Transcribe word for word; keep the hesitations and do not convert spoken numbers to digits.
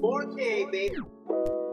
four K, baby.